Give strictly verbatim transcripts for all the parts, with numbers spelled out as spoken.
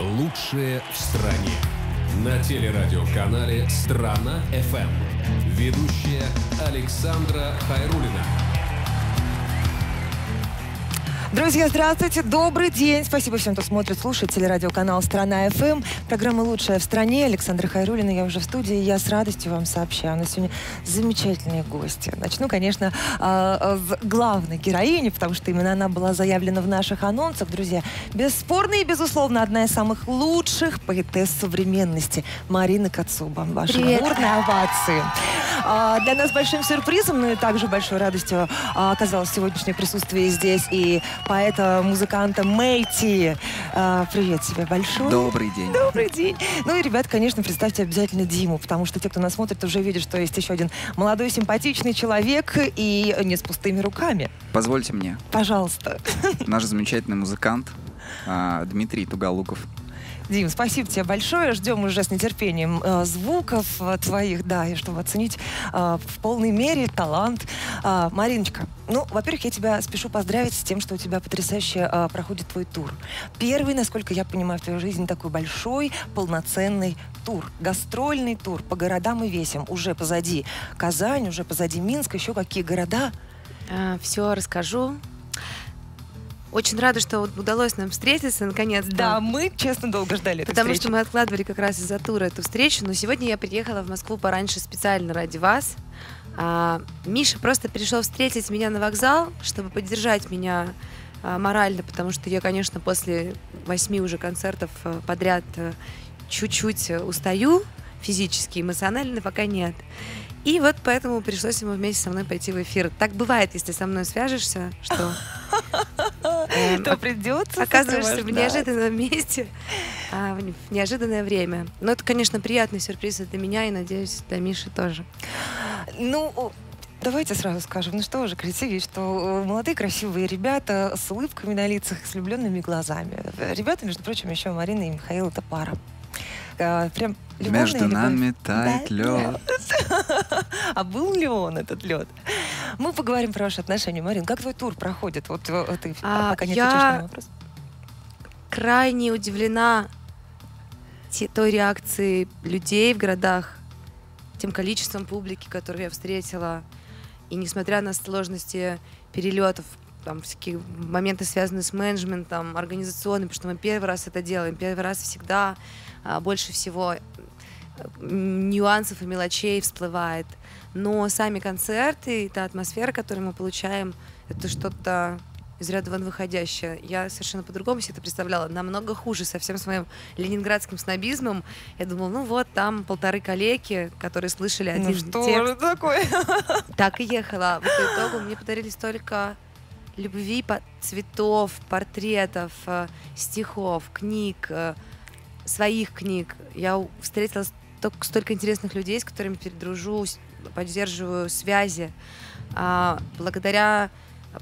Лучшее в стране. На телерадиоканале «Страна эф эм». Ведущая Александра Хайрулина. Друзья, здравствуйте, добрый день. Спасибо всем, кто смотрит, слушает телерадиоканал «Страна эф эм». Программа «Лучшая в стране». Александра Хайрулина, я уже в студии. Я с радостью вам сообщаю. У нас сегодня замечательные гости. Начну, конечно, с главной героини, потому что именно она была заявлена в наших анонсах. Друзья, бесспорно и, безусловно, одна из самых лучших поэтесс современности. Марина Кацуба. Ваши бурные овации. Для нас большим сюрпризом, но и также большой радостью оказалось сегодняшнее присутствие здесь и поэта-музыканта Мэйти. А, привет тебе большой. Добрый день. Добрый день. Ну и, ребят, конечно, представьте обязательно Диму, потому что те, кто нас смотрит, уже видят, что есть еще один молодой, симпатичный человек и не с пустыми руками. Позвольте мне. Пожалуйста. Наш замечательный музыкант Дмитрий Туголуков. Дим, спасибо тебе большое. Ждем уже с нетерпением э, звуков э, твоих, да, и чтобы оценить э, в полной мере талант. Э, Мариночка, ну, во-первых, я тебя спешу поздравить с тем, что у тебя потрясающе э, проходит твой тур. Первый, насколько я понимаю, в твоей жизни такой большой, полноценный тур. Гастрольный тур по городам и весям. Уже позади Казань, уже позади Минск. Еще какие города? А, все расскажу. Очень рада, что удалось нам встретиться, наконец-то. Да, мы, честно, долго ждали эту Потому встречу. Что мы откладывали как раз из-за тура эту встречу. Но сегодня я приехала в Москву пораньше специально ради вас. А, Миша просто пришел встретить меня на вокзал, чтобы поддержать меня а, морально, потому что я, конечно, после восьми уже концертов подряд чуть-чуть устаю физически, эмоционально пока нет. И вот поэтому пришлось ему вместе со мной пойти в эфир. Так бывает, если со мной свяжешься, что... То придется. Оказываешься в неожиданном месте, в неожиданное время. Но это, конечно, приятный сюрприз для меня и, надеюсь, для Миши тоже. Ну... Давайте сразу скажем, ну что уже красивее, что молодые красивые ребята с улыбками на лицах, с влюбленными глазами. Ребята, между прочим, еще Марина и Михаил, это пара. А, прям между нами любовь. Тает да? лед. А был ли он, этот лед? Мы поговорим про ваши отношения. Марин, как твой тур проходит? Вот, вот ты а, пока не я отвечаешь на вопрос. Крайне удивлена той реакции людей в городах, тем количеством публики, которую я встретила. И несмотря на сложности перелетов, там всякие моменты, связанные с менеджментом, организационным, потому что мы первый раз это делаем, первый раз всегда больше всего нюансов и мелочей всплывает. Но сами концерты, и та атмосфера, которую мы получаем, это что-то из ряда вон выходящее. Я совершенно по-другому себе это представляла. Намного хуже со всем своим ленинградским снобизмом. Я думала, ну вот, там полторы коллеги, которые слышали один ну, что текст. Что такое? Так и ехала. По итогу мне подарили столько любви, цветов, портретов, стихов, книг, своих книг. Я встретила столько, столько интересных людей, с которыми передружусь, поддерживаю связи. Благодаря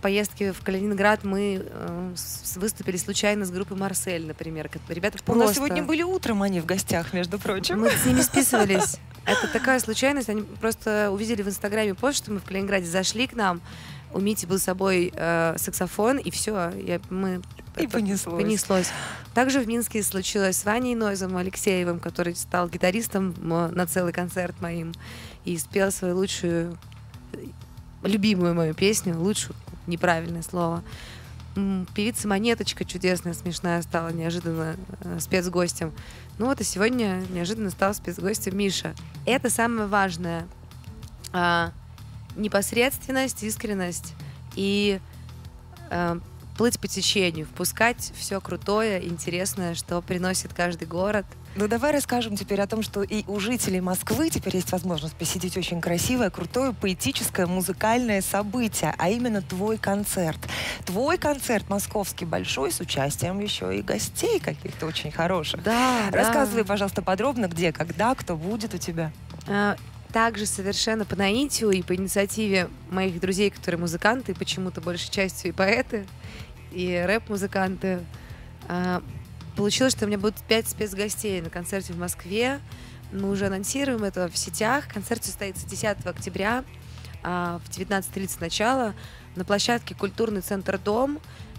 поездки в Калининград мы э, выступили случайно с группой «Марсель», например. Ребята просто... У нас сегодня были утром они в гостях, между прочим. Мы с ними списывались. Это такая случайность. Они просто увидели в Инстаграме пост, что мы в Калининграде, зашли к нам. У Мити был с собой э, саксофон, и все. Я, мы, и это, понеслось. понеслось. Также в Минске случилось с Ваней Ноизом Алексеевым, который стал гитаристом на целый концерт моим и спел свою лучшую, любимую мою песню, лучшую. Неправильное слово. Певица Монеточка чудесная, смешная стала неожиданно спецгостем. Ну вот и сегодня неожиданно стал спецгостем Миша. Это самое важное. А, непосредственность, искренность и а, плыть по течению, впускать все крутое, интересное, что приносит каждый город. Ну давай расскажем теперь о том, что и у жителей Москвы теперь есть возможность посетить очень красивое, крутое, поэтическое, музыкальное событие, а именно твой концерт. Твой концерт московский большой, с участием еще и гостей каких-то очень хороших. Да, рассказывай, да. Пожалуйста, подробно, где, когда, кто будет у тебя. Также совершенно по наитию и по инициативе моих друзей, которые музыканты, почему-то большей частью и поэты, и рэп-музыканты, получилось, что у меня будут пять спецгостей на концерте в Москве. Мы уже анонсируем это в сетях. Концерт состоится десятого октября в девятнадцать тридцать начало на площадке «Культурный центр Дом».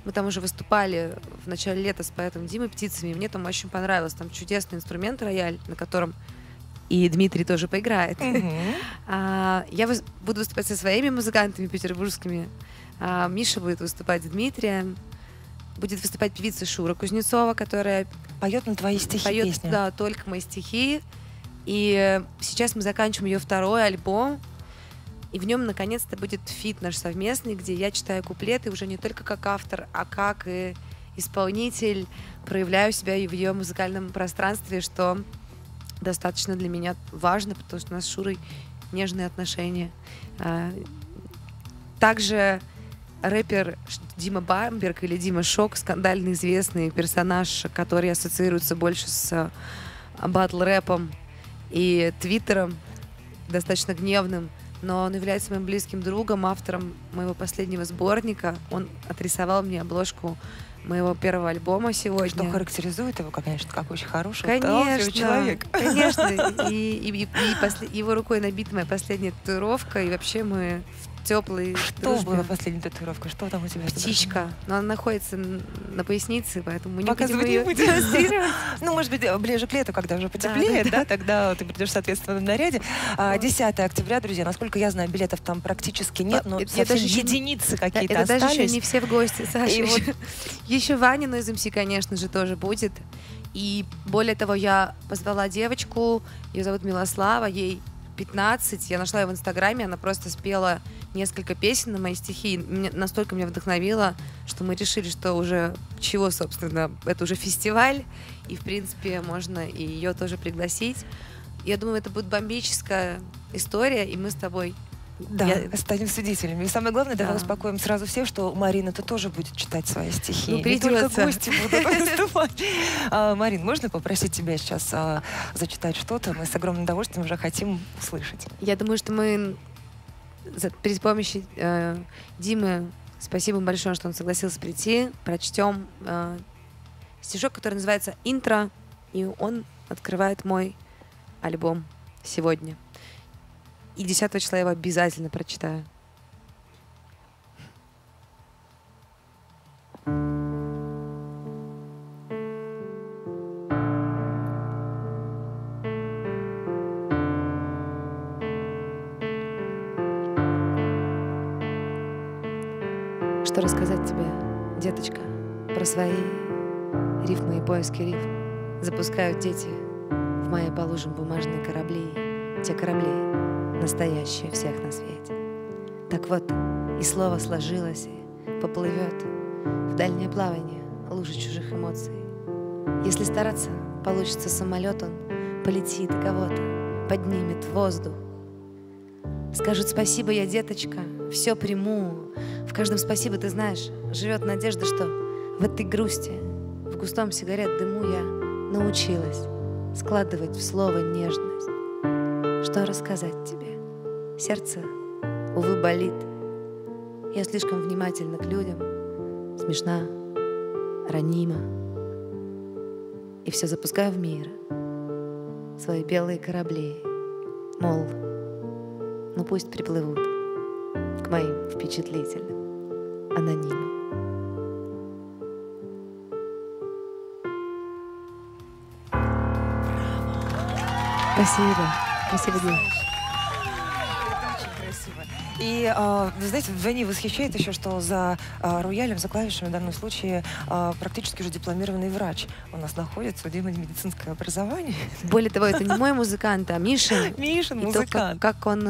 Мы там уже выступали в начале лета с поэтом Димой Птицами. Мне там очень понравилось. Там чудесный инструмент, рояль, на котором и Дмитрий тоже поиграет. Mm-hmm. а, я выс- буду выступать со своими музыкантами петербургскими. А, Миша будет выступать с Дмитрием. Будет выступать певица Шура Кузнецова, которая... Поет на твои стихи поет, песни. Да, только мои стихи. И сейчас мы заканчиваем ее второй альбом. И в нем, наконец-то, будет фит наш совместный, где я читаю куплеты уже не только как автор, а как и исполнитель. Проявляю себя и в ее музыкальном пространстве, что достаточно для меня важно, потому что у нас с Шурой нежные отношения. Также рэпер Дима Бамберг или Дима Шок, скандально известный персонаж, который ассоциируется больше с батл-рэпом и твиттером, достаточно гневным. Но он является моим близким другом, автором моего последнего сборника. Он отрисовал мне обложку моего первого альбома сегодня. Что характеризует его, конечно, как очень хороший, талантливый человек. Конечно, и, и, и, и после, его рукой набита моя последняя татуировка, и вообще мы в теплой Что дружбе. Была последняя татуировка? Что там у тебя? Птичка, туда? Но она находится на пояснице, поэтому мы не Показывать будем ее не демонстрировать. Ну, может быть, ближе к лету, когда уже потеплеет, да, да, да. да тогда ты придешь в соответственном наряде. десятое октября, друзья, насколько я знаю, билетов там практически нет, но это даже единицы какие-то это остались. Это даже еще не все в гости, Саша. Вот... Еще Ваня Ноиз эм си, конечно же, тоже будет. И более того, я позвала девочку, ее зовут Милослава, ей пятнадцать. Я нашла ее в Инстаграме, она просто спела несколько песен на мои стихи. Меня, настолько меня вдохновило, что мы решили, что уже чего, собственно, это уже фестиваль. И, в принципе, можно и ее тоже пригласить. Я думаю, это будет бомбическая история, и мы с тобой... Да, я... станем свидетелями. И самое главное, да. давай успокоим сразу всех, что Марина-то тоже будет читать свои стихи. Ну, придется. Не только гости будут выступать. А, Марин, можно попросить тебя сейчас а, зачитать что-то? Мы с огромным удовольствием уже хотим услышать. Я думаю, что мы за, при помощи э, Димы, спасибо большое, что он согласился прийти, прочтем э, стишок, который называется «Интро», и он открывает мой альбом сегодня. И десятого числа я его обязательно прочитаю. Что рассказать тебе, деточка, про свои рифмы и поиски рифм? Запускают дети в мае по лужам бумажные корабли, те корабли, настоящее всех на свете. Так вот, и слово сложилось, и поплывет в дальнее плавание лужи чужих эмоций. Если стараться, получится самолет, он полетит кого-то, поднимет воздух. Скажут спасибо, я деточка, все приму. В каждом спасибо, ты знаешь, живет надежда, что в этой грусти, в густом сигарет дыму я научилась складывать в слово нежность. Что рассказать тебе? Сердце, увы, болит. Я слишком внимательна к людям, смешна, ранима. И все запускаю в мир свои белые корабли. Мол, ну пусть приплывут к моим впечатлительным анонимам. Спасибо. Спасибо, Дима. Это очень красиво. И, э, вы знаете, Ваня восхищает еще, что за э, роялем, за клавишами в данном случае э, практически уже дипломированный врач у нас находится, у Димы медицинское образование. Более того, это не мой музыкант, а Мишин. Мишин музыкант. И то, как, как он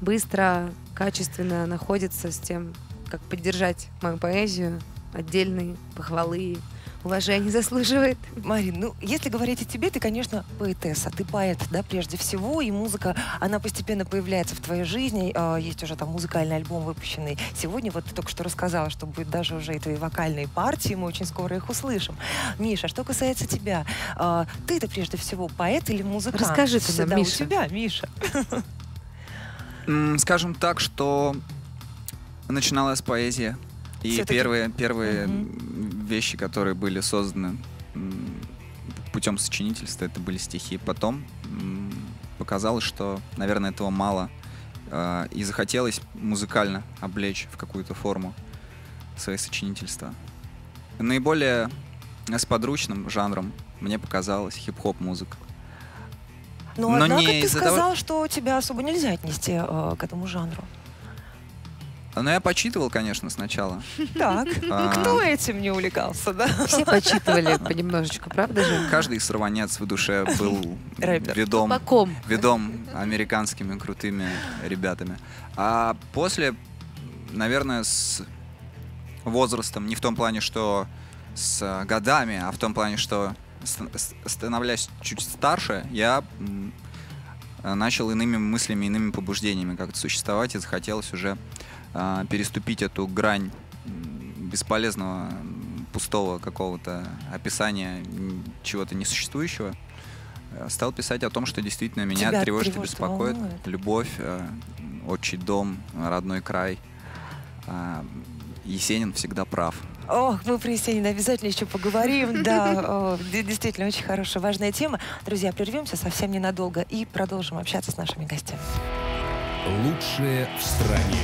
быстро, качественно находится с тем, как поддержать мою поэзию, отдельные похвалы. Уважение заслуживает. Марин, ну, если говорить о тебе, ты, конечно, поэтесса, ты поэт, да, прежде всего, и музыка, она постепенно появляется в твоей жизни, есть уже там музыкальный альбом выпущенный сегодня, вот ты только что рассказала, что будет даже уже и твои вокальные партии, мы очень скоро их услышим. Миша, что касается тебя, ты-то прежде всего поэт или музыкант? Расскажи ты нам, Миша. У тебя, Миша. Скажем так, что начиналась поэзия. И первые, первые mm-hmm. вещи, которые были созданы путем сочинительства, это были стихи. Потом показалось, что, наверное, этого мало. И захотелось музыкально облечь в какую-то форму свои сочинительства. Наиболее сподручным жанром мне показалась хип-хоп-музыка. Но, Но однако не ты сказал, того... что тебя особо нельзя отнести э, к этому жанру. Ну, я почитывал, конечно, сначала. Так, а... ну, кто этим не увлекался, да? Все почитывали понемножечку, правда же? Каждый сорванец в душе был ведом, ведом американскими крутыми ребятами. А после, наверное, с возрастом, не в том плане, что с годами, а в том плане, что становляясь чуть старше, я начал иными мыслями, иными побуждениями как-то существовать, и захотелось уже переступить эту грань бесполезного, пустого какого-то описания чего-то несуществующего. Стал писать о том, что действительно меня Тебя тревожит, тревожит и беспокоит. Волнует. Любовь, отчий дом, родной край. Есенин всегда прав. Ох, мы про Есенина обязательно еще поговорим. Да, действительно, очень хорошая, важная тема. Друзья, прервемся совсем ненадолго и продолжим общаться с нашими гостями. Лучшее в стране.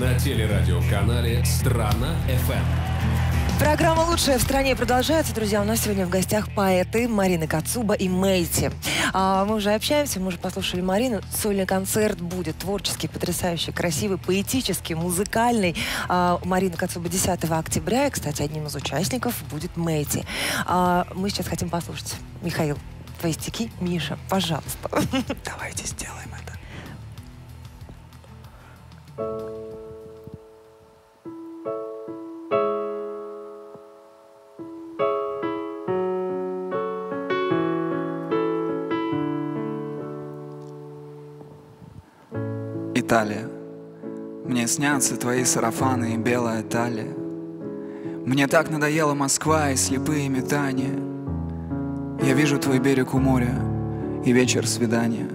На телерадиоканале «Страна эф эм». Программа «Лучшая в стране» продолжается. Друзья, у нас сегодня в гостях поэты Марина Кацуба и Мэйти. А мы уже общаемся, мы уже послушали Марину. Сольный концерт будет творческий, потрясающий, красивый, поэтический, музыкальный. А Марина Кацуба десятого октября. И, кстати, одним из участников будет Мэйти. А мы сейчас хотим послушать. Михаил, твои стихи. Миша, пожалуйста. Давайте сделаем это. Италия. Мне снятся твои сарафаны и белая талия. Мне так надоела Москва и слепые метания. Я вижу твой берег у моря и вечер свидания.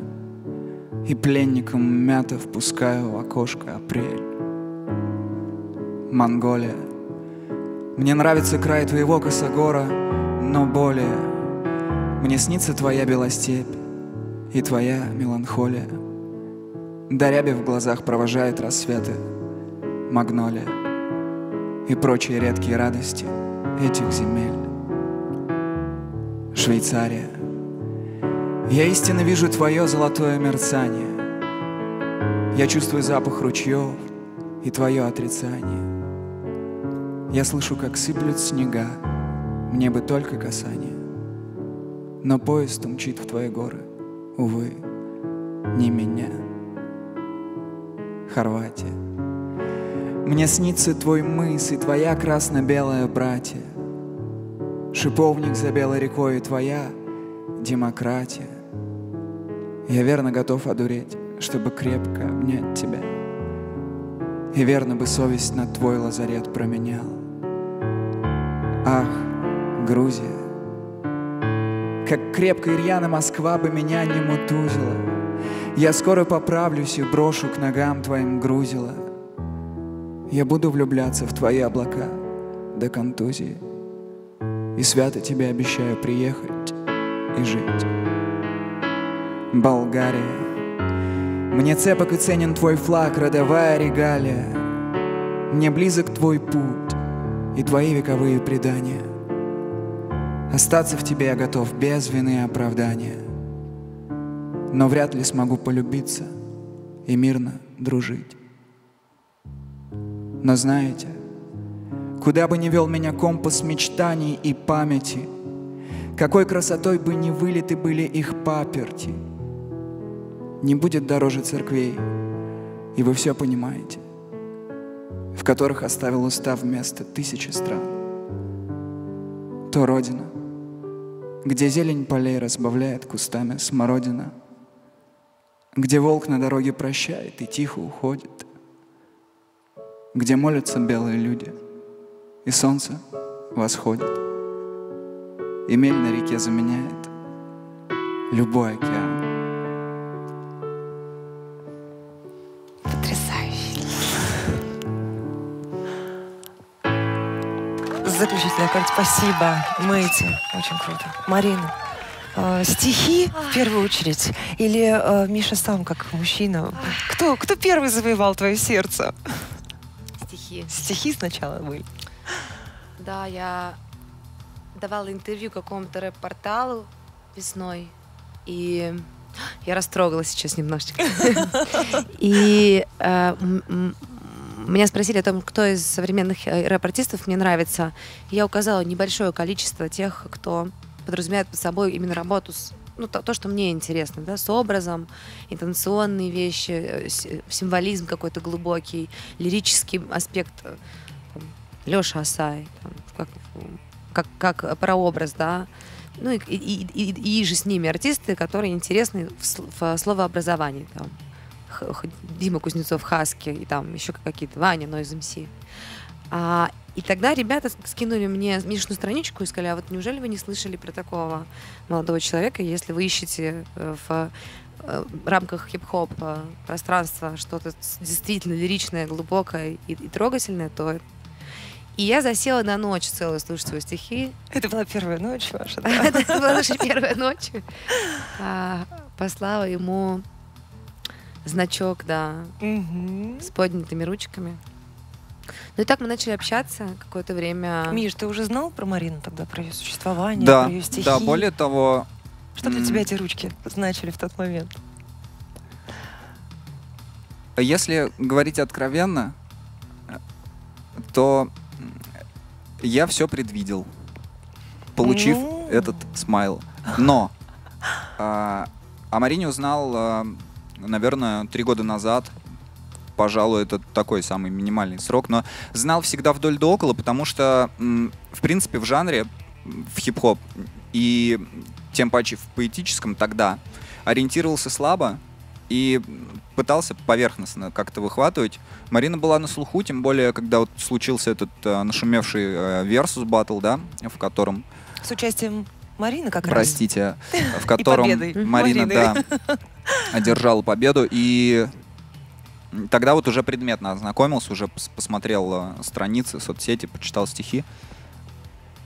И пленником мята впускаю в окошко апрель. Монголия. Мне нравится край твоего косогора, но более. Мне снится твоя белостепь и твоя меланхолия. Даряби в глазах провожает рассветы, магнолия и прочие редкие радости этих земель. Швейцария. Я истинно вижу твое золотое мерцание. Я чувствую запах ручьев и твое отрицание. Я слышу, как сыплют снега, мне бы только касание. Но поезд умчит в твои горы, увы, не меня. Хорватия. Мне снится твой мыс и твоя красно-белая братья. Шиповник за белой рекой и твоя демократия. Я верно готов одуреть, чтобы крепко обнять тебя. И верно бы совесть на твой лазарет променяла. Ах, Грузия, как крепко и рьяно Москва бы меня не мутузила. Я скоро поправлюсь и брошу к ногам твоим грузила. Я буду влюбляться в твои облака до контузии. И свято тебе обещаю приехать и жить. Болгария. Мне цепок и ценен твой флаг, родовая регалия. Мне близок твой путь и твои вековые предания. Остаться в тебе я готов без вины и оправдания. Но вряд ли смогу полюбиться и мирно дружить. Но знаете, куда бы ни вел меня компас мечтаний и памяти, какой красотой бы ни вылиты были их паперти, не будет дороже церквей, и вы все понимаете, в которых оставил устав вместо тысячи стран. То родина, где зелень полей разбавляет кустами смородина, где волк на дороге прощает и тихо уходит, где молятся белые люди, и солнце восходит, и мель на реке заменяет любой океан. Потрясающе. Заключительная карта. Спасибо, Мэйти. Очень круто. Марина. Э, стихи в первую очередь? Или э, Миша сам, как мужчина? Кто, кто первый завоевал твое сердце? Стихи. Стихи сначала были. когда я давала интервью какому-то рэп-порталу весной, и я растрогалась сейчас немножечко. И меня спросили о том, кто из современных рэп-артистов мне нравится. Я указала небольшое количество тех, кто подразумевает под собой именно работу с, ну, то, то, что мне интересно, да, с образом, интенционные вещи, символизм какой-то глубокий, лирический аспект, там, Лёша Асай, там, как, как, как прообраз, да, ну и, и, и, и же с ними артисты, которые интересны в, в словообразовании, там, Дима Кузнецов, Хаски, и там еще какие-то, Ваня Ноиз Алексеев. А, и тогда ребята скинули мне Мишину страничку и сказали: а вот неужели вы не слышали про такого молодого человека? Если вы ищете в рамках хип-хоп пространства что-то действительно лиричное, глубокое и, и трогательное, то... И я засела на ночь целую, слушать свои стихи. Это была первая ночь ваша, да? Это была наша первая ночь. Послала ему значок, да, с поднятыми ручками. Ну и так мы начали общаться какое-то время. Миш, ты уже знал про Марину тогда, про ее существование, да, про ее стихи? Да, более того... Что для тебя эти ручки значили в тот момент? Если говорить откровенно, то я все предвидел, получив ну... этот смайл. Но э, о Марине узнал, э, наверное, три года назад. Пожалуй, это такой самый минимальный срок, но знал всегда вдоль до около, потому что, в принципе, в жанре, в хип-хоп и тем паче в поэтическом тогда ориентировался слабо и пытался поверхностно как-то выхватывать. Марина была на слуху, тем более, когда вот случился этот э, нашумевший э, Versus Battle, да, в котором... С участием Марины как простите, раз. Простите, в котором Марина, да, одержала победу и... Тогда вот уже предметно ознакомился, уже посмотрел страницы, соцсети, почитал стихи.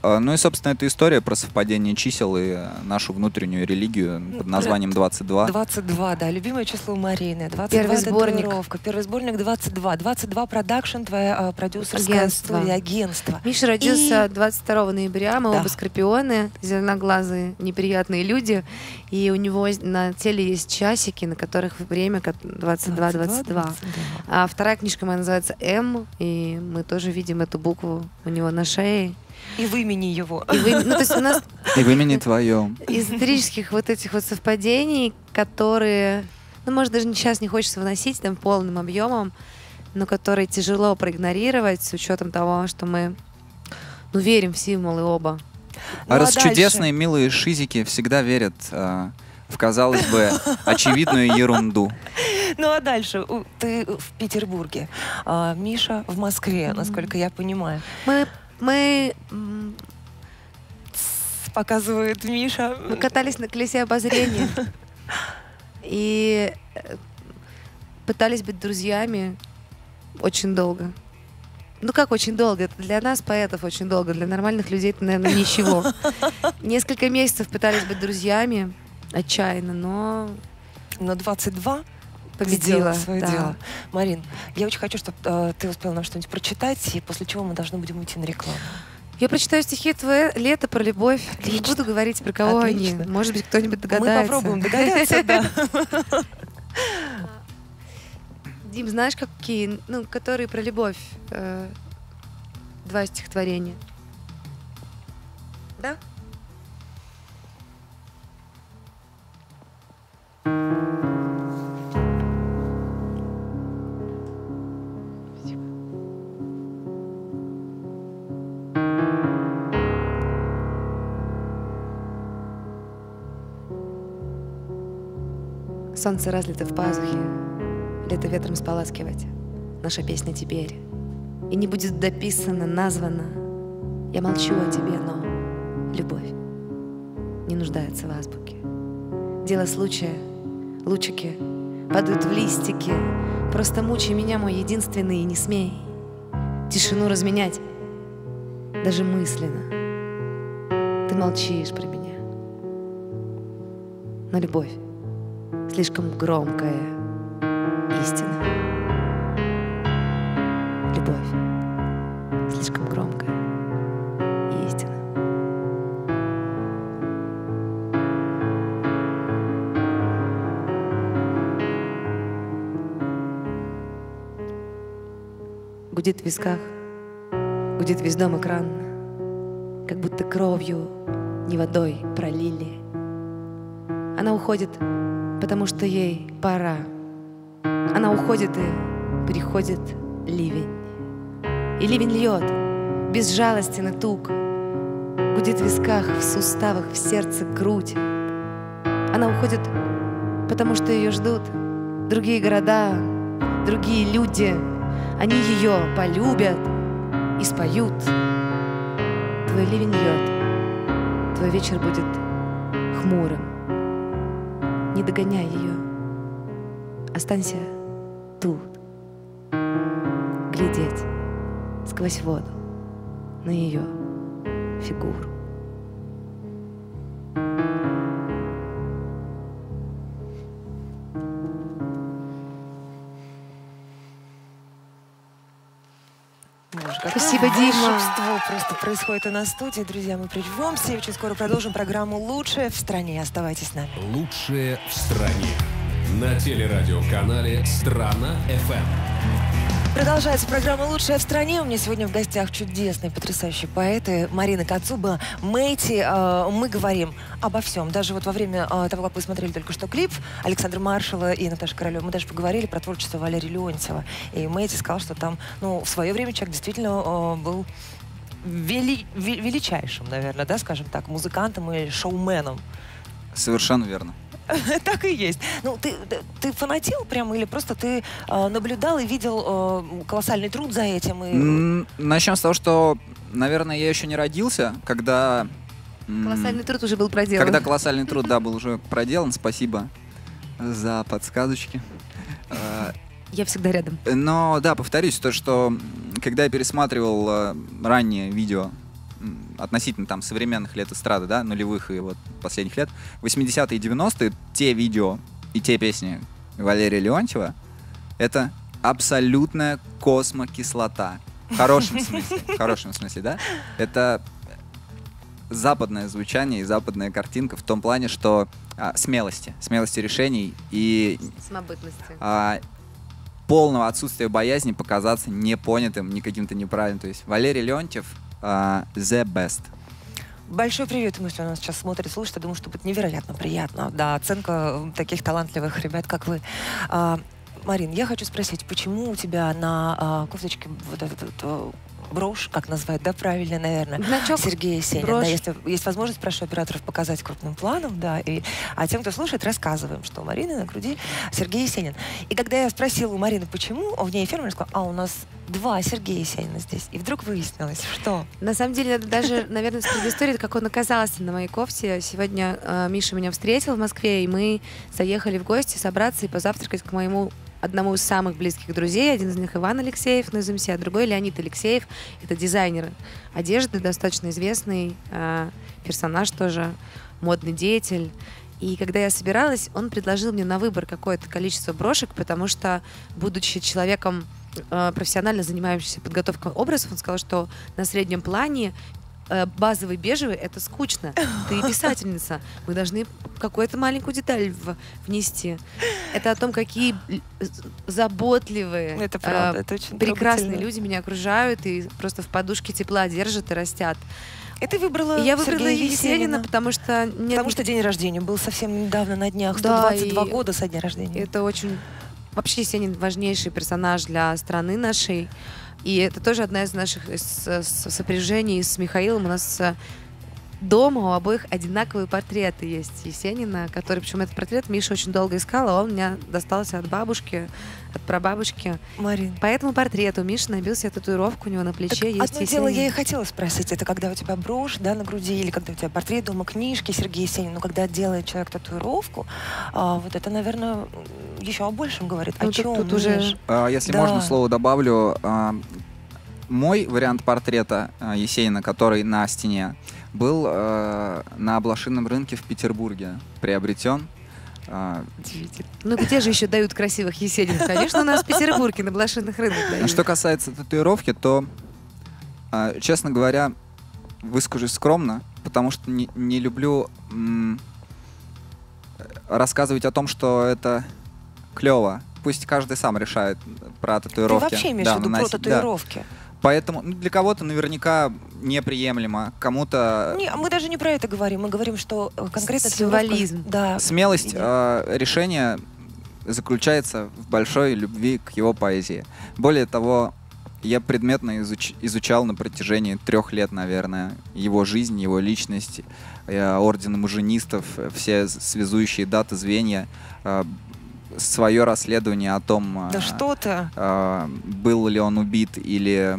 Ну и, собственно, эта история про совпадение чисел и нашу внутреннюю религию под названием двадцать два. двадцать два, да, любимое число Марины. двадцать два первый сборник. Первый сборник двадцать два. двадцать два продакшн, твоя продюсерская агентство. Студия, агентство. Миша родился и... двадцать второго ноября, мы да. оба скорпионы, зеленоглазые, неприятные люди. И у него на теле есть часики, на которых время двадцать два двадцать два. А вторая книжка моя называется «М», и мы тоже видим эту букву у него на шее. И в имени его. И в, ну, то есть у нас и в имени твоем. Исторических вот этих вот совпадений, которые, ну, может, даже сейчас не хочется выносить там полным объемом, но которые тяжело проигнорировать с учетом того, что мы, ну, верим в символы оба. А ну, раз а чудесные, милые шизики всегда верят э, в, казалось бы, очевидную ерунду. Ну а дальше ты в Петербурге, а Миша в Москве, насколько я понимаю. Мы Мы... Показывает Миша. Мы катались на колесе обозрения. И пытались быть друзьями очень долго. Ну как очень долго? Это для нас, поэтов, очень долго. Для нормальных людей это, наверное, ничего. Несколько месяцев пытались быть друзьями. Отчаянно, но... Но двадцать два... Победила свое да. дело. Марин, я очень хочу, чтобы э, ты успела нам что-нибудь прочитать, и после чего мы должны будем идти на рекламу. Я прочитаю стихи «Твое лето» про любовь. Отлично. Не буду говорить, про кого Отлично. они. Может быть, кто-нибудь догадается. Мы попробуем догадаться, да. Дим, знаешь, какие, ну, которые про любовь? Два стихотворения. Да? Солнце разлито в пазухе, лето ветром споласкивать. Наша песня теперь и не будет дописана, названа. Я молчу о тебе, но любовь не нуждается в азбуке. Дело случая, лучики падают в листики. Просто мучай меня, мой единственный, и не смей тишину разменять даже мысленно. Ты молчишь про меня, но любовь слишком громкая истина. Любовь слишком громкая Гудит в висках, гудит весь дом экран, как будто кровью, не водой пролили. Она уходит, потому что ей пора. Она уходит, и приходит ливень. И ливень льет без жалости на туг, гудит в висках, в суставах, в сердце, грудь. Она уходит, потому что ее ждут другие города, другие люди. Они ее полюбят и споют. Твой ливень льет, твой вечер будет хмурым. Не догоняй ее, останься тут, глядеть сквозь воду на ее фигуру. Спасибо, Дима. Волшебство просто происходит у нас в студии. Друзья, мы прервемся и очень скоро продолжим программу «Лучшее в стране». Оставайтесь с нами. «Лучшее в стране» на телерадиоканале «Страна эф эм». Продолжается программа «Лучшее в стране». У меня сегодня в гостях чудесные, потрясающие поэты Марина Кацуба, Мэйти. Мы говорим обо всем. Даже вот во время того, как вы смотрели только что клип Александра Маршала и Наташи Королевой, мы даже поговорили про творчество Валерия Леонтьева. И Мэйти сказал, что там, ну, в свое время человек действительно был вели величайшим, наверное, да, скажем так, музыкантом и шоуменом. Совершенно верно. Так и есть. Ну, ты, ты фанател прямо или просто ты э, наблюдал и видел э, колоссальный труд за этим? И... Начнем с того, что, наверное, я еще не родился, когда... Колоссальный труд уже был проделан. Когда колоссальный труд, да, был уже проделан. Спасибо за подсказочки. Я всегда рядом. Но, да, повторюсь, то, что когда я пересматривал раннее видео относительно там современных лет эстрады, да, нулевых и вот последних лет, восьмидесятые и девяностые, те видео и те песни Валерия Леонтьева, это абсолютная космокислота. В хорошем смысле, в хорошем смысле, да? Это западное звучание и западная картинка в том плане, что а, смелости, смелости решений и... Самобытности. А, полного отсутствия боязни показаться непонятым, не каким-то неправильным. То есть Валерий Леонтьев Uh, the best. Большой привет, если он нас сейчас смотрит, слушает. Я думаю, что будет невероятно приятно. Да, оценка таких талантливых ребят, как вы. Uh, Марин, я хочу спросить, почему у тебя на uh, кофточке вот этот вот, брошь, как назвать, да, правильно, наверное, значок, Сергей Есенин. Да, если есть возможность, прошу операторов показать крупным планом, да, и, а тем, кто слушает, рассказываем, что у Марины на груди Сергей Есенин. И когда я спросила у Марины, почему, в ней фермер сказал, а у нас два Сергея Есенина здесь. И вдруг выяснилось, что... На самом деле, это даже, наверное, с истории, как он оказался на моей кофте. Сегодня э, Миша меня встретил в Москве, и мы заехали в гости собраться и позавтракать к моему... одному из самых близких друзей. Один из них Иван Алексеев, ну, из МС, а другой Леонид Алексеев. Это дизайнер одежды, достаточно известный э, персонаж тоже, модный деятель. И когда я собиралась, он предложил мне на выбор какое-то количество брошек, потому что, будучи человеком, э, профессионально занимающимся подготовкой образов, он сказал, что на среднем плане базовый бежевый — это скучно. Ты писательница. Мы должны какую-то маленькую деталь в, внести. Это о том, какие заботливые, это правда, э, это очень прекрасные люди меня окружают и просто в подушке тепла держат и растят. И ты выбрала Я выбрала Сергея Есенина, Есенина, потому что... Нет, потому что день рождения был совсем недавно на днях. сто двадцать два да, года со дня рождения. Это очень... Вообще Есенин важнейший персонаж для страны нашей. И это тоже одна из наших сопряжений с Михаилом. У нас дома у обоих одинаковые портреты есть Есенина, который, причем этот портрет Миша очень долго искал, а он у меня достался от бабушки, от прабабушки. Марин. По этому портрету Миша набил себе татуировку, у него на плече так есть одно Есенин. Дело я и хотела спросить, это когда у тебя брошь, да, на груди, или когда у тебя портрет дома, книжки Сергея Есенина, но когда делает человек татуировку, а, вот это, наверное, еще о большем говорит. Ну, о тут, чем? Тут уже... а, если да. можно, слово добавлю. А, мой вариант портрета Есенина, который на стене, был э, на блошином рынке в Петербурге приобретен. Э, ну где же еще дают красивых Есенинов? Конечно, у нас в Петербурге на блошиных рынках дают. Что касается татуировки, то, э, честно говоря, выскажусь скромно, потому что не, не люблю м, рассказывать о том, что это клево. пусть каждый сам решает про татуировки. Ты вообще имеешь в виду про татуировки? Поэтому ну, для кого-то наверняка неприемлемо, кому-то... Не, мы даже не про это говорим, мы говорим, что конкретно... Символизм. Да. Смелость э, решения заключается в большой любви к его поэзии. Более того, я предметно изуч... изучал на протяжении трех лет, наверное, его жизнь, его личность, э, орден мужинистов, все связующие даты, звенья, э, свое расследование о том, да что-то. Э, был ли он убит или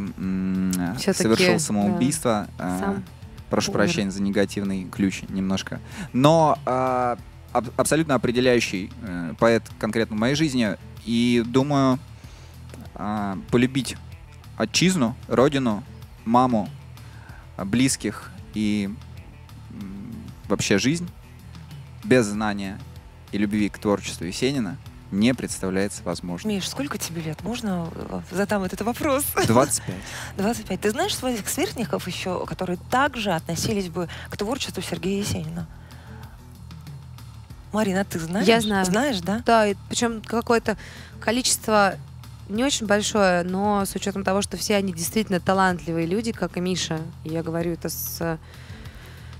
э, совершил самоубийство. Да. Сам прошу умер. Прощения за негативный ключ немножко. Но э, аб- абсолютно определяющий э, поэт конкретно в моей жизни. И думаю, э, полюбить отчизну, родину, маму, близких и э, вообще жизнь без знания и любви к творчеству Есенина не представляется возможным. Миш, сколько тебе лет? Можно задам этот вопрос? двадцать пять. двадцать пять. Ты знаешь своих сверстников еще, которые также относились бы к творчеству Сергея Есенина? Марина, ты знаешь? Я знаю. Знаешь, да? Да, и причем какое-то количество не очень большое, но с учетом того, что все они действительно талантливые люди, как и Миша, я говорю это с...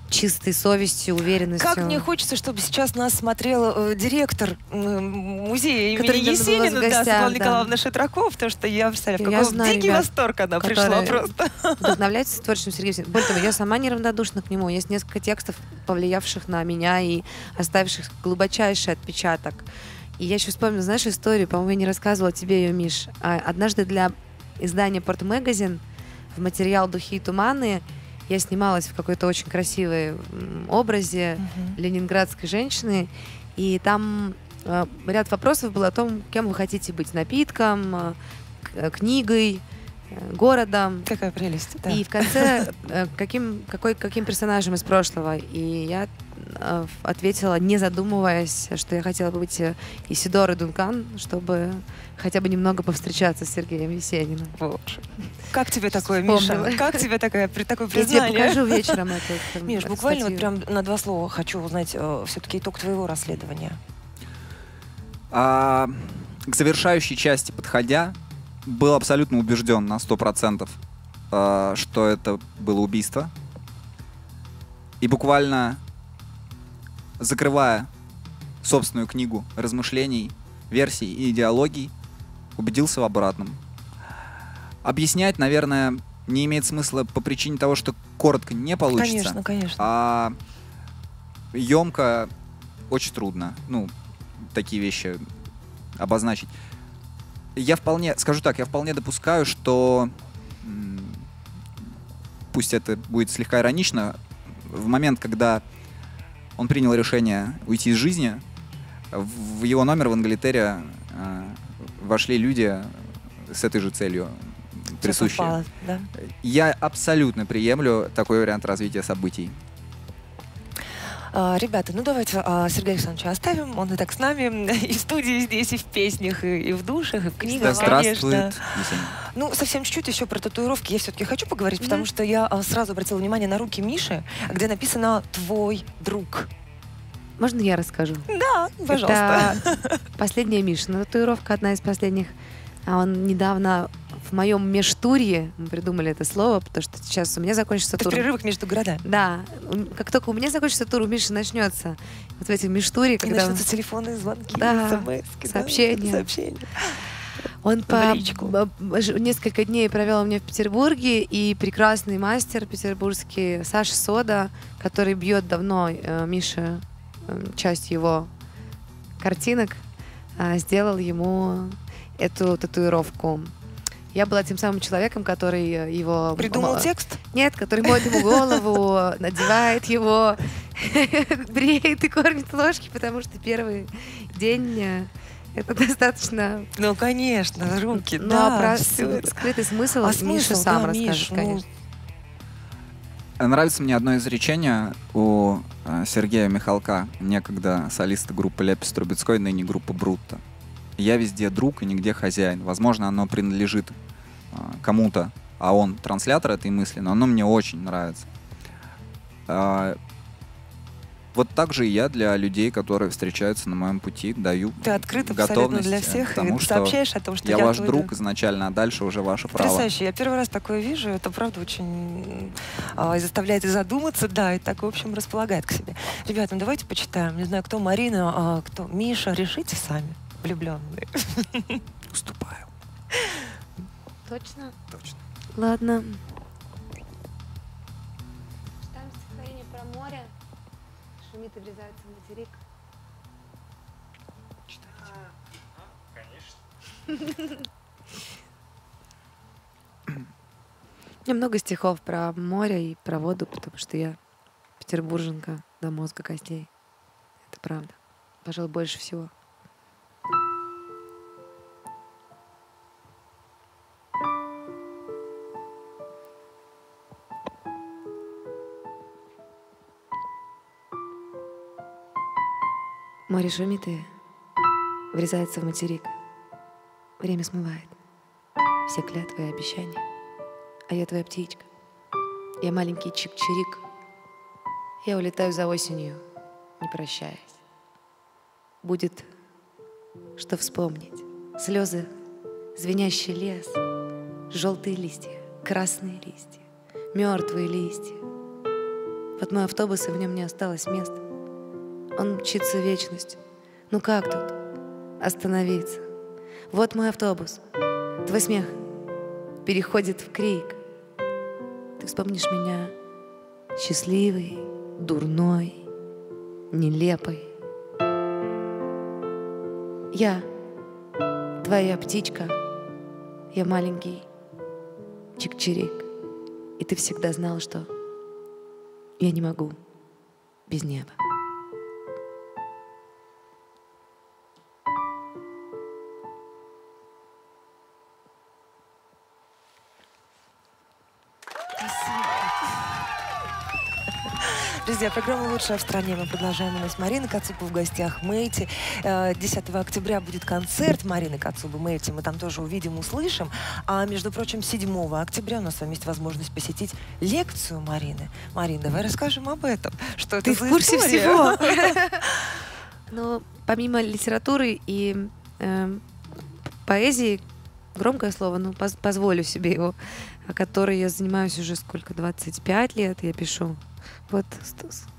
чистой совестью, уверенностью. Как мне хочется, чтобы сейчас нас смотрел э, директор э, музея имени Есенина, да, Светлана Николаевна Шитракова, потому что я представляю, в каком дикий восторг она пришла просто. Вдохновляется творчеством Сергея Есенина. Более того, я сама неравнодушна к нему. Есть несколько текстов, повлиявших на меня и оставивших глубочайший отпечаток. И я еще вспомнила, знаешь, историю, по-моему, я не рассказывала тебе ее, Миш. Однажды для издания «Порт Магазин» в материал «Духи и туманы» я снималась в какой-то очень красивой образе uh-huh. ленинградской женщины, и там э, ряд вопросов был о том, кем вы хотите быть, напитком, э, книгой, э, городом. Какая прелесть, да. И в конце, э, каким, какой, каким персонажем из прошлого. И я э, ответила, не задумываясь, что я хотела бы быть Исидорой Дункан, чтобы хотя бы немного повстречаться с Сергеем Есениным. Вот. Как тебе такое, вспомнила. Миша? Как тебе такое, такое признание? Я тебе покажу вечером это. Миш, эту буквально вот прям на два слова хочу узнать э, все-таки итог твоего расследования. А, к завершающей части подходя, был абсолютно убежден на сто процентов, э, что это было убийство. И буквально закрывая собственную книгу размышлений, версий и идеологий, убедился в обратном. Объяснять, наверное, не имеет смысла по причине того, что коротко не получится. Конечно, конечно. А емко очень трудно, ну, такие вещи обозначить. Я вполне, скажу так, я вполне допускаю, что, пусть это будет слегка иронично, в момент, когда он принял решение уйти из жизни, в его номер в Англитере э, вошли люди с этой же целью, присущие. Да? Я абсолютно приемлю такой вариант развития событий. А, ребята, ну давайте а, Сергея Александровича оставим. Он и так с нами и в студии здесь, и в песнях, и, и в душах, и в книгах, да, конечно. Ну, совсем чуть-чуть еще про татуировки я все-таки хочу поговорить, mm-hmm. потому что я а, сразу обратила внимание на руки Миши, где написано «Твой друг». Можно я расскажу? Да, пожалуйста. Это последняя Мишина татуировка, одна из последних. Он недавно в моем межтурье, мы придумали это слово, потому что сейчас у меня закончится тур. Это прерывок между городами. Да. Как только у меня закончится тур, у Миши начнется. Вот в этих межтурьях. И начнутся он... телефонные звонки, да, смс-ки, сообщения. Да, сообщения. Он по... несколько дней провел у меня в Петербурге, и прекрасный мастер петербургский Саша Сода, который бьет давно э, Миша часть его картинок, сделал ему эту татуировку. Я была тем самым человеком, который его... Придумал текст? Нет, который моет ему голову, надевает его, бреет и кормит ложки, потому что первый день... Это достаточно... Ну, конечно, руки, да. Про скрытый смысл Миша сам расскажет, конечно. Нравится мне одно изречение у Сергея Михалка, некогда солиста группы Лепс Трубецкой, ныне группы Брутто. «Я везде друг и нигде хозяин». Возможно, оно принадлежит кому-то, а он транслятор этой мысли, но оно мне очень нравится. Вот так же и я для людей, которые встречаются на моем пути, даю готовность. Ты открыт абсолютно для всех, потому что сообщаешь о том, что я, я ваш твой друг изначально, а дальше уже ваше право. Потрясающе, я первый раз такое вижу, это правда очень а, заставляет и задуматься, да, и так, в общем, располагает к себе. Ребята, ну давайте почитаем, не знаю, кто Марина, а кто Миша, решите сами, влюбленные. Уступаю. Точно? Точно. Ладно. Читаем стихотворение про море. Шумит и врезается материк. Читайте. А, конечно. У меня много стихов про море и про воду, потому что я петербурженка до мозга костей. Это правда. Пожалуй, больше всего. Море шумит и врезается в материк. Время смывает все клятвы и обещания. А я твоя птичка. Я маленький чик-чирик. Я улетаю за осенью, не прощаясь. Будет что вспомнить. Слезы, звенящий лес, желтые листья, красные листья, мертвые листья. Вот мой автобус, и в нем не осталось места. Он мчится в вечность. Ну как тут остановиться? Вот мой автобус. Твой смех переходит в крик. Ты вспомнишь меня счастливой, дурной, нелепой. Я твоя птичка. Я маленький чик-чирик. И ты всегда знал, что я не могу без неба. Друзья, программа «Лучшая в стране». Мы продолжаем. У нас Марина Кацуба в гостях, Мэйти. десятого октября будет концерт Марины Кацубы, Мэйти. Мы там тоже увидим, услышим. А, между прочим, седьмого октября у нас с вами есть возможность посетить лекцию Марины. Марина, давай расскажем об этом. Что ты это в курсе история? Всего? Но помимо литературы и поэзии, громкое слово, ну, позволю себе его, которой я занимаюсь уже сколько, двадцать пять лет, я пишу. Вот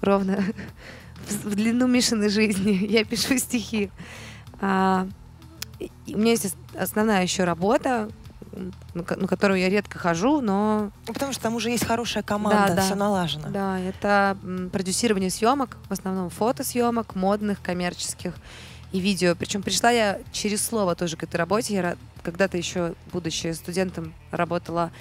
ровно в длину Мишиной жизни я пишу стихи. А, у меня есть основная еще работа, на которую я редко хожу, но... Потому что там уже есть хорошая команда, да, да, все налажено. Да, это продюсирование съемок, в основном фотосъемок, модных, коммерческих и видео. Причем пришла я через слово тоже к этой работе. Я когда-то еще, будучи студентом, работала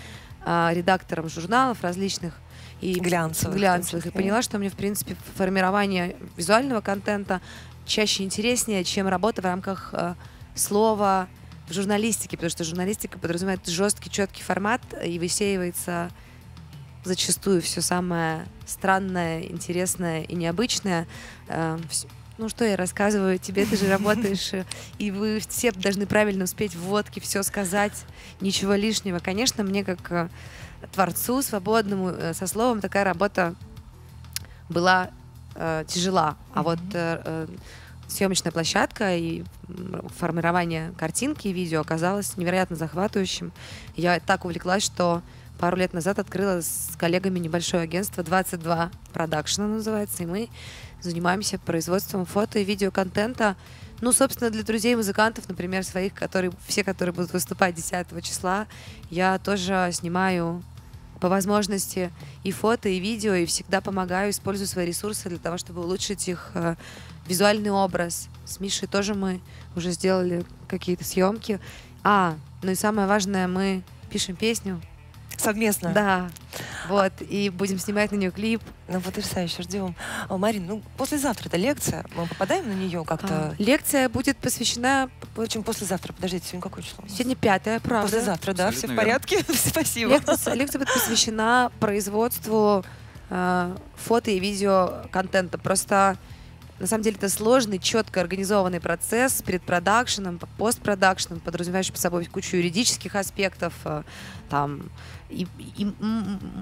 а, редактором журналов различных, и глянцевых, глянцевых. И поняла, что мне, в принципе, формирование визуального контента чаще интереснее, чем работа в рамках э, слова в журналистике, потому что журналистика подразумевает жесткий, четкий формат, и высеивается зачастую все самое странное, интересное и необычное. Э, ну что я рассказываю тебе, ты же работаешь, и вы все должны правильно успеть в вводке все сказать, ничего лишнего. Конечно, мне как... творцу свободному со словом такая работа была э, тяжела, mm-hmm. а вот э, съемочная площадка и формирование картинки и видео оказалось невероятно захватывающим. Я так увлеклась, что пару лет назад открыла с коллегами небольшое агентство двадцать два продакшн называется, и мы занимаемся производством фото и видеоконтента. Ну, собственно, для друзей-музыкантов, например, своих, которые, все, которые будут выступать десятого числа, я тоже снимаю по возможности и фото, и видео, и всегда помогаю, использую свои ресурсы для того, чтобы улучшить их э, визуальный образ. С Мишей тоже мы уже сделали какие-то съемки. А, ну и самое важное, мы пишем песню. Совместно? Да. Вот, и будем снимать на нее клип. Ну, потрясающе, ждем. О, Марин, ну, послезавтра это лекция, мы попадаем на нее как-то? А, лекция будет посвящена... Почему послезавтра? Подождите, сегодня какое число? Сегодня пятое, правда. Послезавтра, да, абсолютно все в порядке? Верно. Спасибо. Лекция, лекция будет посвящена производству э, фото и видео контента. Просто, на самом деле, это сложный, четко организованный процесс перед продакшеном, постпродакшеном, подразумевающий под собой кучу юридических аспектов, э, там... И, и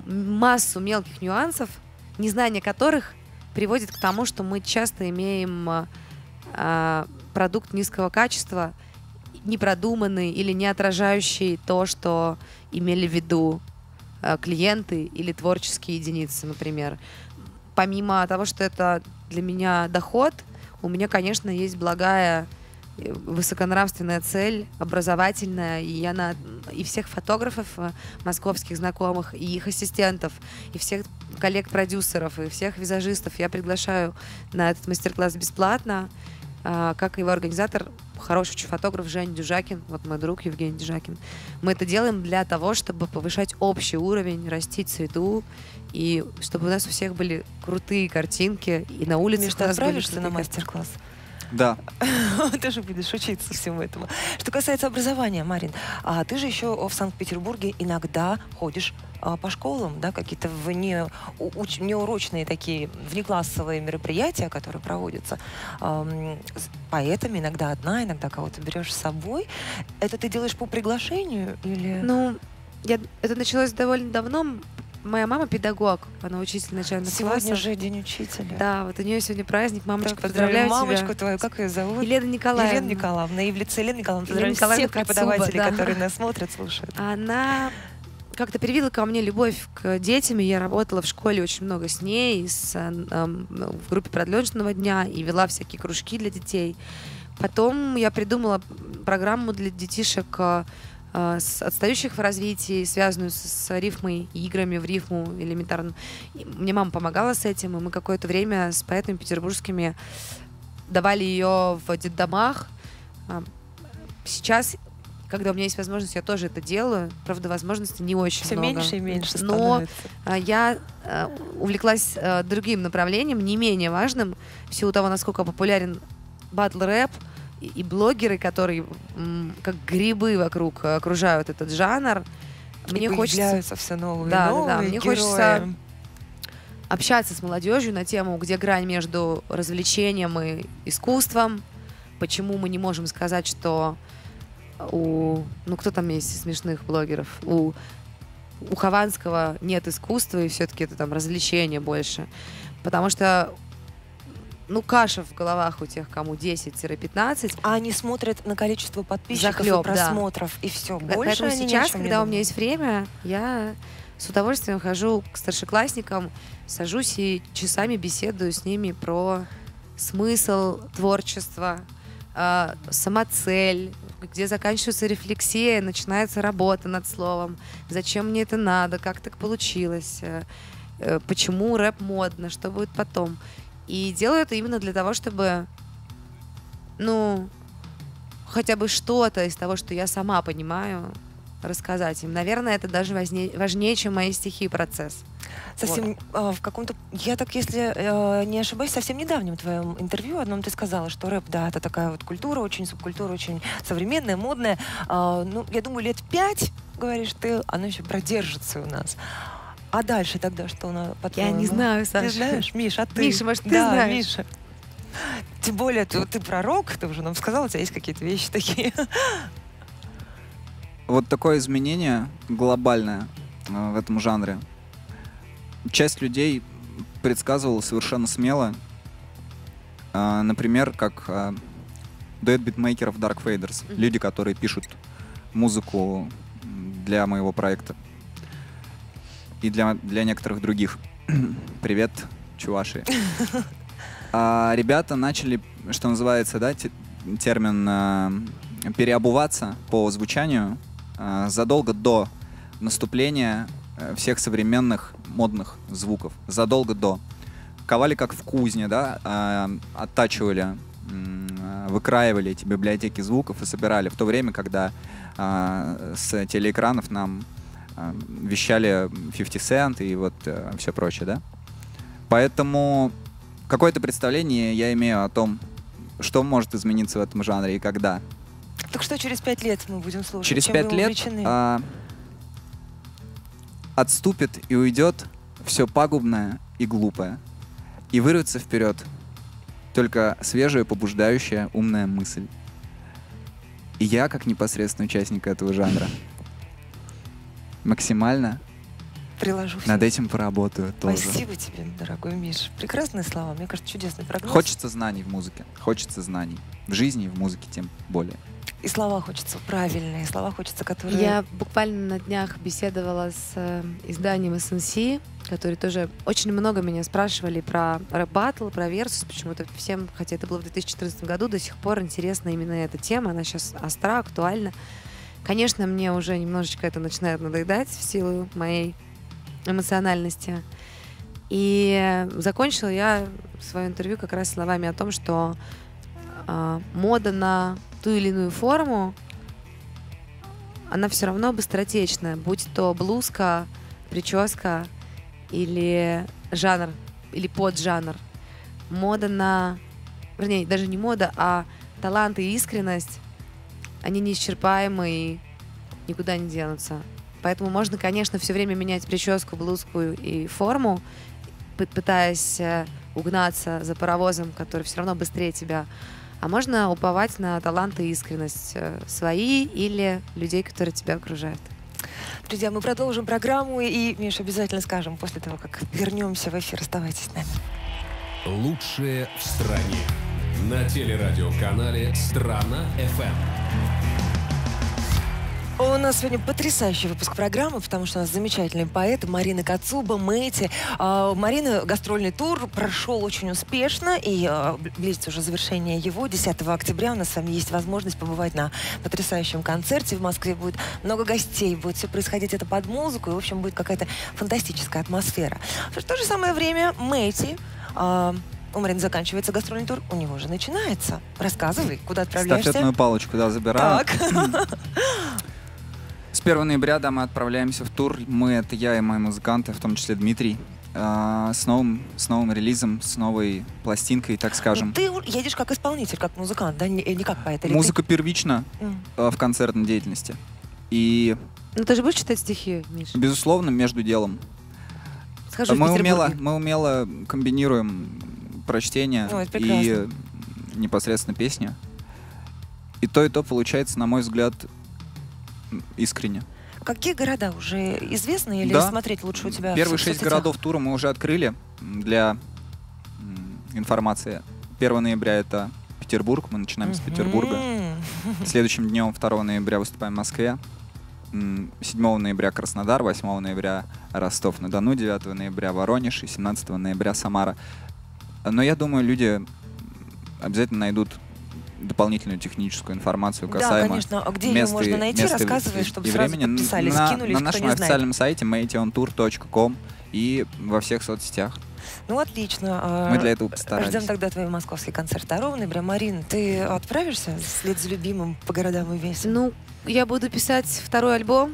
массу мелких нюансов, незнание которых приводит к тому, что мы часто имеем э, продукт низкого качества, непродуманный или не отражающий то, что имели в виду э, клиенты или творческие единицы, например. Помимо того, что это для меня доход, у меня, конечно, есть благая высоконравственная цель, образовательная, и я на, и всех фотографов московских знакомых, и их ассистентов, и всех коллег-продюсеров, и всех визажистов я приглашаю на этот мастер-класс бесплатно, как его организатор, хороший очень фотограф Женя Дюжакин, вот мой друг Евгений Дюжакин. Мы это делаем для того, чтобы повышать общий уровень, растить среду, и чтобы у нас у всех были крутые картинки, и на улице. Миш, ты отправишься на мастер-класс? Да. Ты же будешь учиться всему этому. Что касается образования, Марин, а ты же еще в Санкт-Петербурге иногда ходишь а, по школам, да, какие-то вне, уч, неурочные такие внеклассовые мероприятия, которые проводятся. А, поэтому иногда одна, иногда кого-то берешь с собой. Это ты делаешь по приглашению или... Ну, я, это началось довольно давно. Моя мама педагог, она учитель начального сегодня класса. Сегодня же день учителя. Да, вот у нее сегодня праздник. Мамочка, так, поздравляю, поздравляю мамочку тебя. Твою, как ее зовут? Елена Николаевна. Елена Николаевна. И в лице Елены Николаевны поздравляю всех преподавателей, да, которые нас смотрят, слушают. Она как-то привила ко мне любовь к детям, и я работала в школе очень много с ней, с, э, в группе продленного дня, и вела всякие кружки для детей. Потом я придумала программу для детишек, с отстающих в развитии, связанную с рифмой, играми в рифму элементарно. И мне мама помогала с этим, и мы какое-то время с поэтами петербургскими давали ее в детдомах. Сейчас, когда у меня есть возможность, я тоже это делаю. Правда, возможностей не очень Все много. Все меньше и меньше становится. Но я увлеклась другим направлением, не менее важным, в силу того, насколько популярен батл-рэп, и блогеры, которые как грибы вокруг окружают этот жанр. Мне хочется все новые, да, новые да, да. Мне герои. Хочется общаться с молодежью на тему, где грань между развлечением и искусством. Почему мы не можем сказать, что у... Ну, кто там есть смешных блогеров? У, у Хованского нет искусства, и все-таки это там развлечение больше. Потому что... Ну, каша в головах у тех, кому десять-пятнадцать. А они смотрят на количество подписчиков, захлеб, и просмотров, да. И все. Больше Поэтому они сейчас, когда у меня есть время, я с удовольствием хожу к старшеклассникам, сажусь и часами беседую с ними про смысл творчества, э, самоцель, где заканчивается рефлексия, начинается работа над словом. Зачем мне это надо, как так получилось, э, э, почему рэп модно, что будет потом. И делаю это именно для того, чтобы, ну, хотя бы что-то из того, что я сама понимаю, рассказать им. Наверное, это даже важнее, важнее чем мои стихи и процесс. Совсем вот. В каком-то, я так, если не ошибаюсь, совсем недавнем твоем интервью одном ты сказала, что рэп, да, это такая вот культура, очень субкультура, очень современная, модная. Ну, я думаю, лет пять, говоришь ты, она еще продержится у нас. А дальше тогда что? Она Я не знаю, Саша. Ты знаешь, Миш, а ты? Миша, может, ты да, знаешь? Миша. Тем более, ты, ты пророк, ты уже нам сказала, у тебя есть какие-то вещи такие. Вот такое изменение глобальное в этом жанре. Часть людей предсказывала совершенно смело. Например, как дуэт битмейкеров Dark Faders. Mm-hmm. Люди, которые пишут музыку для моего проекта. И для, для некоторых других. Привет, чуваши. А, ребята начали, что называется, да, те, термин а, переобуваться по звучанию а, задолго до наступления всех современных модных звуков. Задолго до. Ковали как в кузне, да, а, оттачивали, а, выкраивали эти библиотеки звуков и собирали. В то время, когда а, с телеэкранов нам вещали фифти сент и вот э, все прочее, да? Поэтому какое-то представление я имею о том, что может измениться в этом жанре и когда. Так что через пять лет мы будем слушать? Через пять лет э, отступит и уйдет все пагубное и глупое. И вырвется вперед только свежая, побуждающая, умная мысль. И я, как непосредственный участник этого жанра, максимально приложу. Над этим поработаю тоже. Спасибо тебе, дорогой Миш. Прекрасные слова. Мне кажется, чудесный прогноз. Хочется знаний в музыке. Хочется знаний. В жизни и в музыке тем более. И слова хочется правильные, слова хочется, которые... Я буквально на днях беседовала с изданием эс эн си, которые тоже очень много меня спрашивали про рэп-баттл, про Версус, почему-то всем, хотя это было в две тысячи четырнадцатом году, до сих пор интересна именно эта тема, она сейчас остра, актуальна. Конечно, мне уже немножечко это начинает надоедать в силу моей эмоциональности. И закончила я свое интервью как раз словами о том, что э, мода на ту или иную форму, она все равно быстротечная, будь то блузка, прическа или жанр, или поджанр. Мода на... Вернее, даже не мода, а талант и искренность, они неисчерпаемы и никуда не денутся. Поэтому можно, конечно, все время менять прическу, блузку и форму, пытаясь угнаться за паровозом, который все равно быстрее тебя. А можно уповать на талант и искренность свои или людей, которые тебя окружают. Друзья, мы продолжим программу и, Миша, обязательно скажем после того, как вернемся в эфир. Оставайтесь с нами. Лучшие в стране. На телерадиоканале «Страна эф эм». У нас сегодня потрясающий выпуск программы, потому что у нас замечательные поэты Марина Кацуба, Мэйти. Марина, гастрольный тур прошел очень успешно, и близится уже завершение его. десятого октября у нас с вами есть возможность побывать на потрясающем концерте. В Москве будет много гостей, будет все происходить это под музыку, и, в общем, будет какая-то фантастическая атмосфера. В то же самое время Мэйти... У Марины заканчивается гастрольный тур, у него же начинается. Рассказывай, куда отправляешься? Стафетную палочку, да, забираю. Так. С первого ноября, да, мы отправляемся в тур. Мы, это я и мои музыканты, в том числе Дмитрий, э, с, новым, с новым релизом, с новой пластинкой, так скажем. Но ты едешь как исполнитель, как музыкант, да, не, не как поэт? Музыка ты... первична mm. э, в концертной деятельности. И... Ну ты же будешь читать стихи, Миша? Безусловно, между делом. Схожу мы, умело, мы умело комбинируем прочтение Ой, и непосредственно песня. И то, и то получается, на мой взгляд, искренне. Какие города уже известны или да. смотреть лучше у тебя? Первые шесть городов тура мы уже открыли для информации. первого ноября это Петербург, мы начинаем mm-hmm. с Петербурга. Следующим днем второго ноября выступаем в Москве. седьмого ноября Краснодар, восьмого ноября Ростов-на-Дону, девятого ноября Воронеж и семнадцатого ноября Самара. Но я думаю, люди обязательно найдут дополнительную техническую информацию касаемо места и времени. Да, конечно. А где ее можно найти, рассказывай, чтобы сразу подписались, скинулись, на нашем официальном сайте мэйтионтур точка ком и во всех соцсетях. Ну, отлично. Мы для этого постарались. Ждем тогда твой московский концерт второго ноября. Марин, ты отправишься вслед за любимым по городам и весям? Ну, я буду писать второй альбом.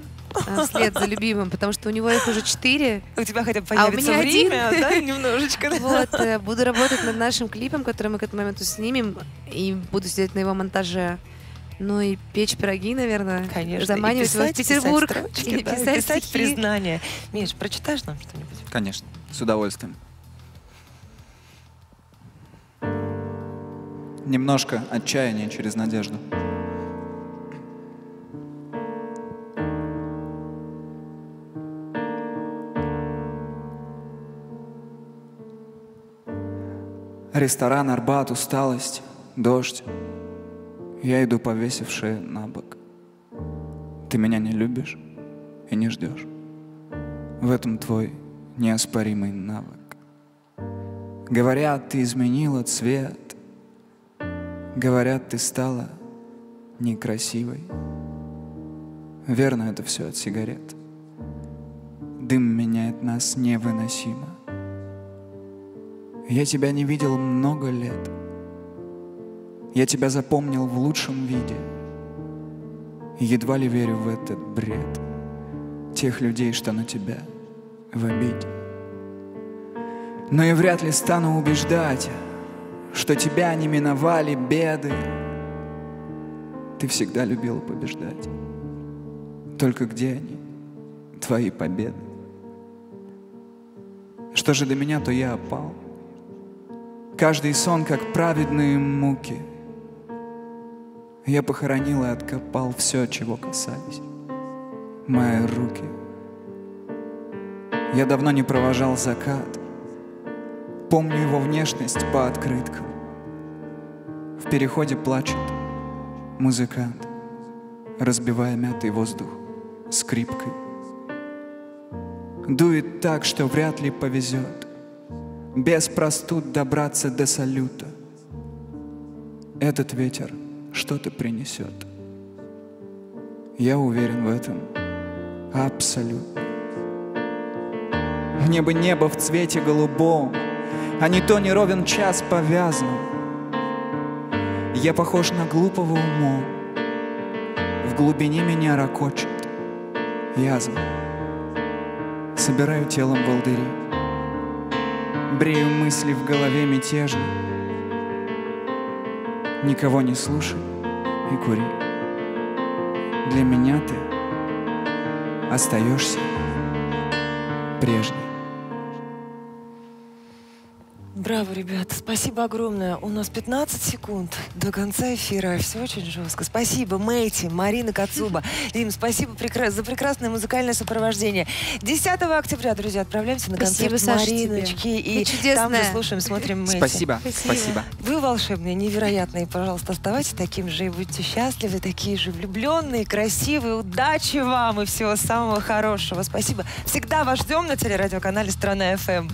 Вслед за любимым, потому что у него их уже четыре. У тебя хотя бы появится а время, один. Да, немножечко. Да. Вот, буду работать над нашим клипом, который мы к этому моменту снимем, и буду сидеть на его монтаже. Ну и печь пироги, наверное. Конечно. Заманивать писать, его в Петербург. Писать строчки, и да, писать, писать признание. Миш, прочитаешь нам что-нибудь? Конечно, с удовольствием. Немножко отчаяния через надежду. Ресторан Арбат, усталость, дождь. Я иду, повесивши на бок. Ты меня не любишь и не ждешь. В этом твой неоспоримый навык. Говорят, ты изменила цвет. Говорят, ты стала некрасивой. Верно, это все от сигарет. Дым меняет нас невыносимо. Я тебя не видел много лет. Я тебя запомнил в лучшем виде. Едва ли верю в этот бред тех людей, что на тебя в обиде. Но и вряд ли стану убеждать, что тебя не миновали беды. Ты всегда любила побеждать. Только где они, твои победы? Что же до меня, то я опал. Каждый сон, как праведные муки. Я похоронил и откопал все, чего касались мои руки. Я давно не провожал закат. Помню его внешность по открыткам. В переходе плачет музыкант, разбивая мятый воздух скрипкой. Дует так, что вряд ли повезет без простуд добраться до салюта. Этот ветер что-то принесет. Я уверен в этом абсолютно. Мне бы небо в цвете голубом, а не то не ровен час повязан. Я похож на глупого ума, в глубине меня ракочет язва. Собираю телом волдыри, брею мысли в голове мятежной. Никого не слушай и кури. Для меня ты остаешься прежней. Браво, ребят. Спасибо огромное. У нас пятнадцать секунд до конца эфира. Все очень жестко. Спасибо, Мэйти, Марина Кацуба. Дим, спасибо за прекрасное музыкальное сопровождение. десятого октября, друзья, отправляемся на концерт спасибо, Мариночки. И там же слушаем, смотрим Мэйти. Спасибо. Спасибо. Вы волшебные, невероятные. Пожалуйста, оставайтесь таким же и будьте счастливы, такие же влюбленные, красивые. Удачи вам и всего самого хорошего. Спасибо. Всегда вас ждем на телерадиоканале «Страна эф эм».